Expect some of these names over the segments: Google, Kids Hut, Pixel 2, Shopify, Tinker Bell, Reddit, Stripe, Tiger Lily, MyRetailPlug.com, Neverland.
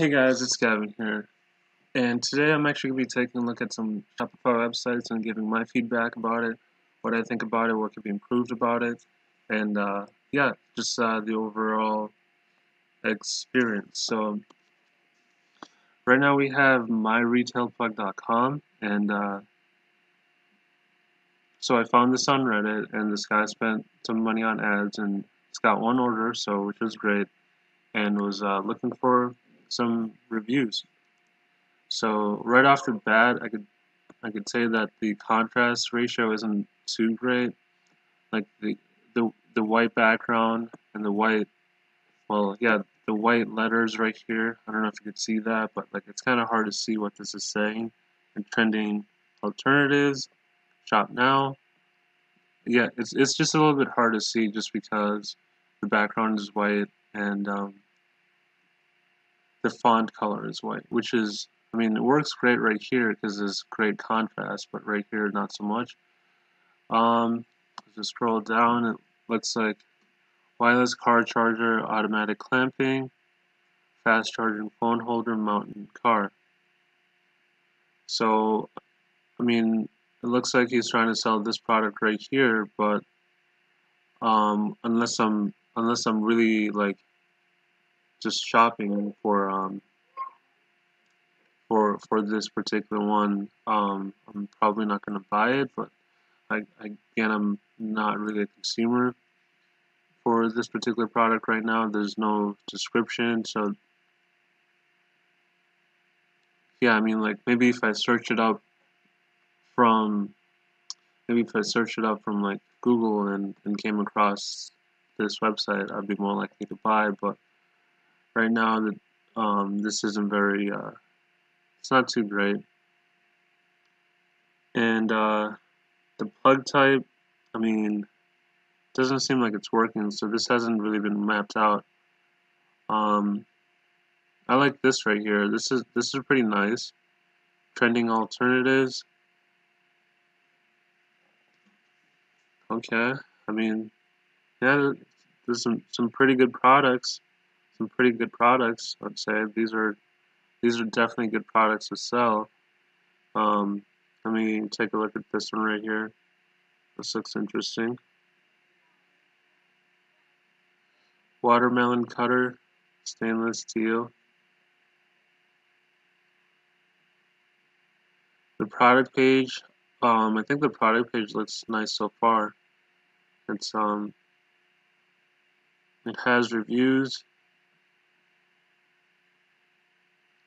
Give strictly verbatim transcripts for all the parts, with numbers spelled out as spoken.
Hey guys, it's Gavin here, and today I'm actually going to be taking a look at some Shopify websites and giving my feedback about it, what I think about it, what could be improved about it, and uh, yeah, just uh, the overall experience. So right now we have My Retail Plug dot com, and uh, so I found this on Reddit, and this guy spent some money on ads, and it's got one order, so which was great, and was uh, looking for some reviews. So right off the bat, I could I could say that the contrast ratio isn't too great. Like the the the white background and the white, well yeah, the white letters right here. I don't know if you could see that, but like it's kind of hard to see what this is saying. And trending alternatives, shop now. Yeah, it's it's just a little bit hard to see just because the background is white and. Um, The font color is white, which is, I mean, it works great right here because there's great contrast, but right here, not so much. Um, just scroll down, it looks like wireless car charger, automatic clamping, fast charging phone holder, mountain car. So, I mean, it looks like he's trying to sell this product right here, but um, unless I'm, unless I'm really like. Just shopping for um for for this particular one, um I'm probably not going to buy it, but I, I again I'm not really a consumer for this particular product right now. There's no description, so yeah, I mean, like maybe if I search it up from maybe if I search it up from like Google and, and came across this website, I'd be more likely to buy, but right now, that um, this isn't very, uh, it's not too great. And uh, the plug type, I mean, doesn't seem like it's working, so this hasn't really been mapped out. Um, I like this right here. This is, this is pretty nice. Trending alternatives. Okay, I mean, yeah, there's some, some pretty good products. Some pretty good products, I'd say. These are these are definitely good products to sell. Um, let me take a look at this one right here. This looks interesting. Watermelon cutter, stainless steel. The product page, um, I think the product page looks nice so far. It's um, it has reviews.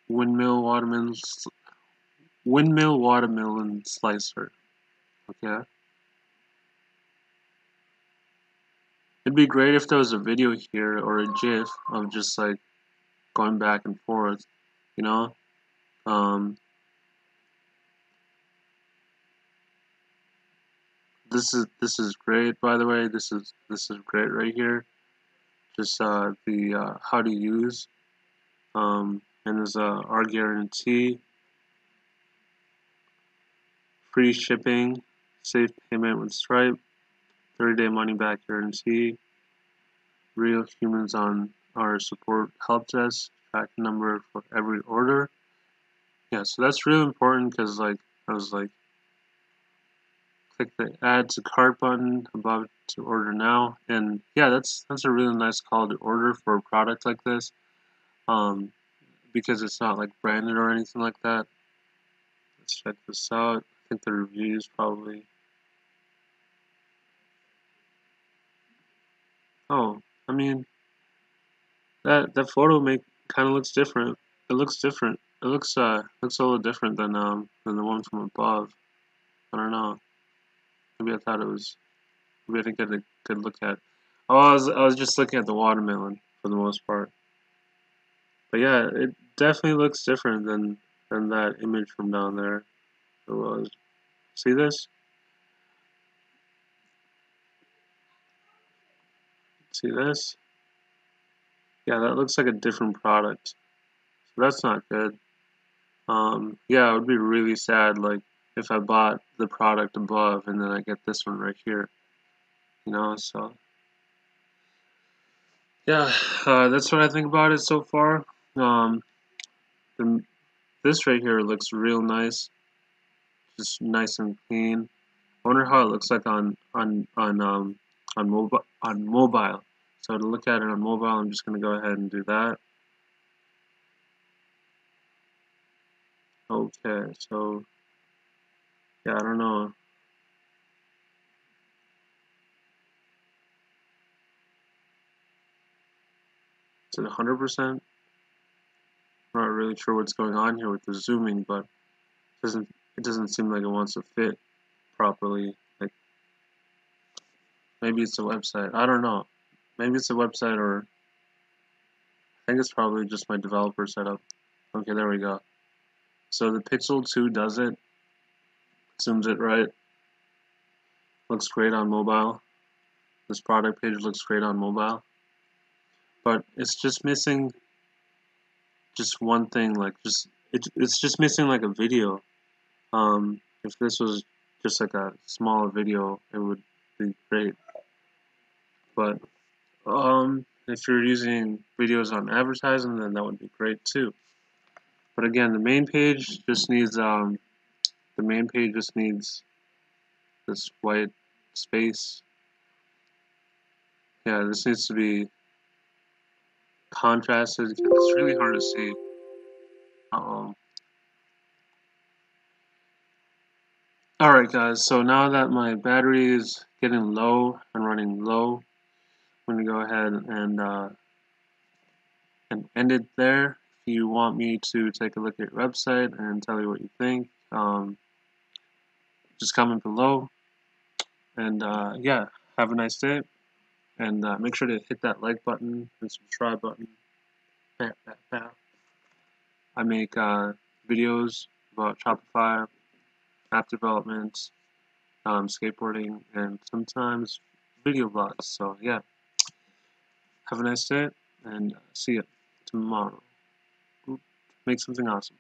Windmill watermelon, windmill watermelon slicer. Okay. It'd be great if there was a video here or a GIF of just like going back and forth, you know. Um, this is this is great, by the way. This is this is great right here. Just uh, the uh, how to use. Um, And there's a our guarantee, free shipping, safe payment with Stripe, thirty day money back guarantee, real humans on our support help desk, track number for every order. Yeah, so that's really important because like I was like, click the add to cart button above to order now, and yeah, that's that's a really nice call to order for a product like this. Um. Because it's not like branded or anything like that. Let's check this out. I think the reviews probably. Oh, I mean, that that photo make kind of looks different. It looks different. It looks uh looks a little different than um than the one from above. I don't know. Maybe I thought it was. Maybe I didn't get a good look at. Oh, I was I was just looking at the watermelon for the most part. But yeah, it definitely looks different than, than that image from down there. It was. See this? See this? Yeah, that looks like a different product. So that's not good. Um, yeah, it would be really sad like if I bought the product above and then I get this one right here. You know, so. Yeah, uh, that's what I think about it so far. Um, Then this right here looks real nice, just nice and clean. I wonder how it looks like on on on um on mobile on mobile. So to look at it on mobile, I'm just going to go ahead and do that. Okay, so yeah, I don't know. Is it one hundred percent? I'm not really sure what's going on here with the zooming, but it doesn't it doesn't seem like it wants to fit properly. Like maybe it's a website. I don't know. Maybe it's a website, or I think it's probably just my developer setup. Okay, there we go. So the Pixel two does it. Zooms it right. Looks great on mobile. This product page looks great on mobile. But it's just missing just one thing, like just it, it's just missing like a video. Um, if this was just like a small video, it would be great. But um, if you're using videos on advertising, then that would be great too. But again, the main page just needs um, the main page just needs this white space. Yeah, this needs to be contrasted. It's really hard to see. Uh-oh. Alright guys, so now that my battery is getting low and running low, I'm going to go ahead and, uh, and end it there. If you want me to take a look at your website and tell you what you think, um, just comment below. And uh, yeah, have a nice day. And uh, make sure to hit that like button and subscribe button. I make uh, videos about Shopify, app development, um, skateboarding, and sometimes video vlogs. So yeah, have a nice day and see you tomorrow. Make something awesome.